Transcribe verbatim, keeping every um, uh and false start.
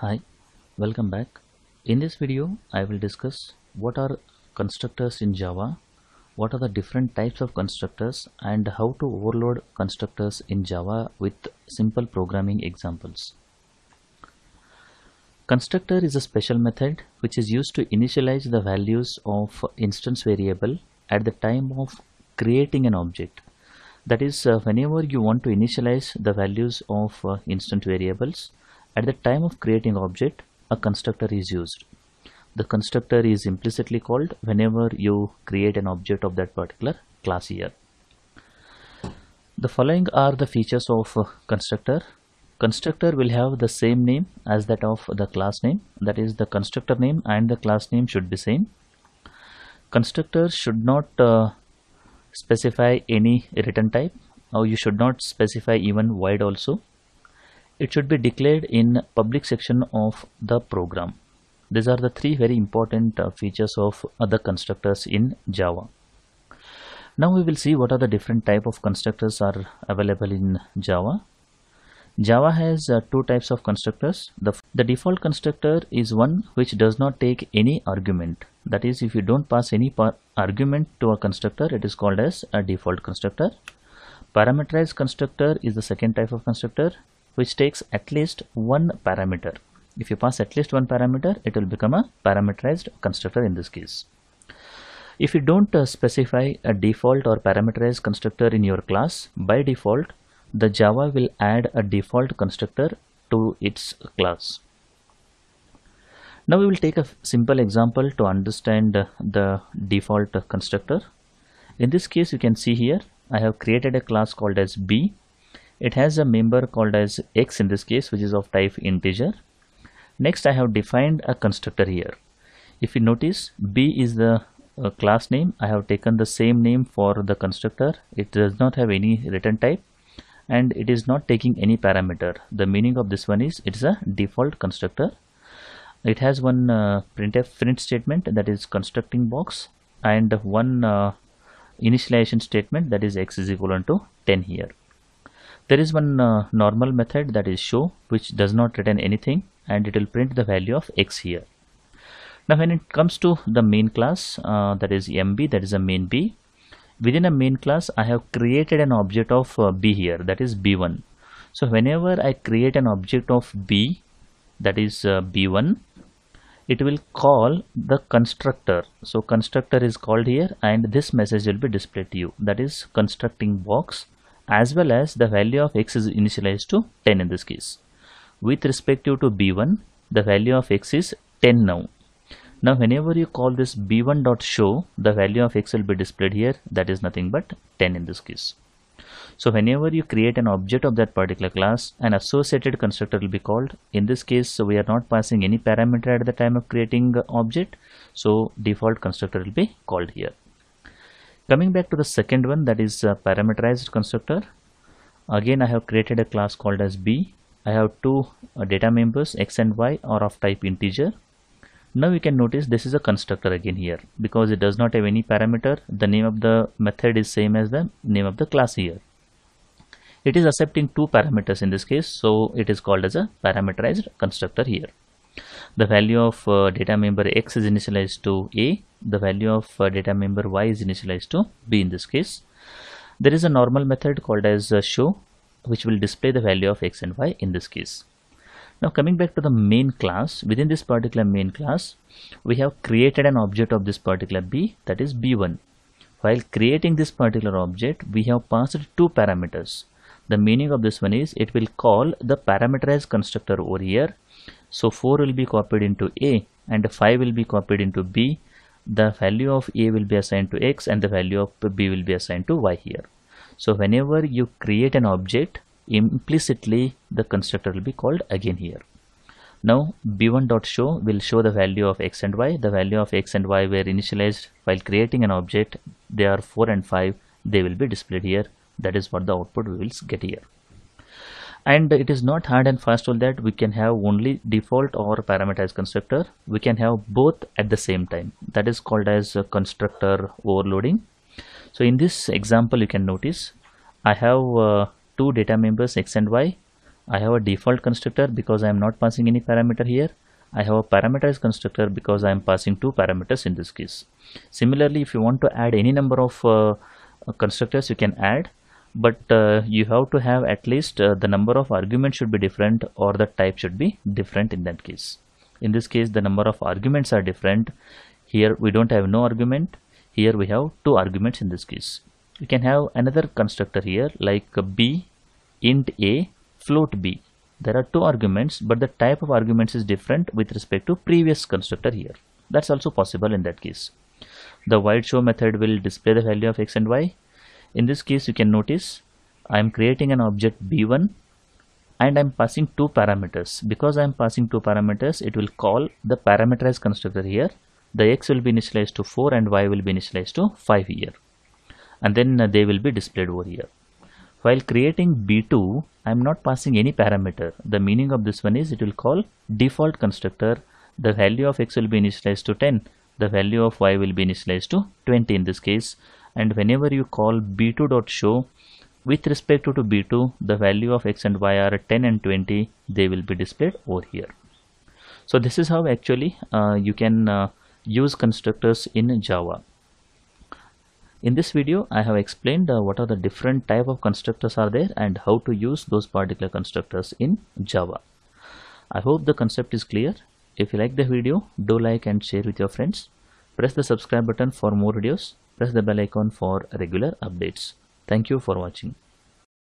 Hi, welcome back. In this video, I will discuss what are constructors in Java, what are the different types of constructors, and how to overload constructors in Java with simple programming examples. Constructor is a special method which is used to initialize the values of instance variable at the time of creating an object. That is, uh, whenever you want to initialize the values of uh, instance variables, at the time of creating object, a constructor is used. The constructor is implicitly called whenever you create an object of that particular class here. The following are the features of constructor. Constructor will have the same name as that of the class name. That is, the constructor name and the class name should be same. Constructor should not uh, specify any return type, or you should not specify even void also. It should be declared in public section of the program. These are the three very important uh, features of other constructors in Java. Now we will see what are the different type of constructors are available in Java. Java has uh, two types of constructors. The, the default constructor is one which does not take any argument. That is, if you don't pass any par argument to a constructor, it is called as a default constructor. Parameterized constructor is the second type of constructor, which takes at least one parameter. If you pass at least one parameter, it will become a parameterized constructor in this case. If you don't uh, specify a default or parameterized constructor in your class, by default, the Java will add a default constructor to its class. Now we will take a simple example to understand uh, the default uh, constructor. In this case, you can see here, I have created a class called as B. It has a member called as X in this case, which is of type integer. Next, I have defined a constructor here. If you notice, B is the uh, class name. I have taken the same name for the constructor. It does not have any return type, and it is not taking any parameter. The meaning of this one is, it is a default constructor. It has one uh, printf print statement, that is constructing box, and one uh, initialization statement, that is X is equivalent to ten here. There is one uh, normal method, that is show, which does not return anything, and it will print the value of X here. Now when it comes to the main class, uh, that is M B, that is a main B. Within a main class, I have created an object of uh, B here, that is B one. So whenever I create an object of B, that is uh, B one, it will call the constructor. So constructor is called here, and this message will be displayed to you, that is constructing box, as well as the value of X is initialized to ten in this case. With respect to B one, the value of X is ten now. Now whenever you call this B one dot show, the value of X will be displayed here, that is nothing but ten in this case. So whenever you create an object of that particular class, an associated constructor will be called. In this case, so we are not passing any parameter at the time of creating object, so default constructor will be called here. Coming back to the second one, that is a parameterized constructor. Again, I have created a class called as B. I have two uh, data members, X and Y, are of type integer. Now you can notice this is a constructor again here, because it does not have any parameter. The name of the method is same as the name of the class here. It is accepting two parameters in this case, so it is called as a parameterized constructor here. The value of uh, data member X is initialized to A. The value of uh, data member Y is initialized to B in this case. There is a normal method called as uh, show, which will display the value of X and Y in this case. Now coming back to the main class, within this particular main class, we have created an object of this particular B, that is B one. While creating this particular object, we have passed two parameters. The meaning of this one is, it will call the parameterized constructor over here. So four will be copied into A and five will be copied into B. The value of A will be assigned to X and the value of B will be assigned to Y here. So whenever you create an object, implicitly the constructor will be called again here. Now B one dot show will show the value of X and Y. The value of X and Y were initialized while creating an object. They are four and five. They will be displayed here. That is what the output we will get here. And it is not hard and fast all that. We can have only default or parameterized constructor. We can have both at the same time. That is called as constructor overloading. So in this example, you can notice I have uh, two data members X and Y. I have a default constructor because I am not passing any parameter here. I have a parameterized constructor because I am passing two parameters in this case. Similarly, if you want to add any number of uh, constructors, you can add, but uh, you have to have at least uh, the number of arguments should be different, or the type should be different in that case. In this case, the number of arguments are different. Here we don't have no argument. Here we have two arguments in this case. You can have another constructor here like b, int a, float b. There are two arguments, but the type of arguments is different with respect to previous constructor here. That's also possible in that case. The void show method will display the value of x and y. In this case, you can notice I am creating an object b one and I am passing two parameters. Because I am passing two parameters, it will call the parameterized constructor here. The x will be initialized to four and y will be initialized to five here. And then they will be displayed over here. While creating b two, I am not passing any parameter. The meaning of this one is it will call default constructor. The value of x will be initialized to ten. The value of y will be initialized to twenty in this case. And whenever you call b two dot show, with respect to, to b two, the value of x and y are ten and twenty. They will be displayed over here. So this is how actually uh, you can uh, use constructors in Java. In this video, I have explained uh, what are the different type of constructors are there and how to use those particular constructors in Java. I hope the concept is clear. If you like the video, do like and share with your friends. Press the subscribe button for more videos. Press the bell icon for regular updates. Thank you for watching.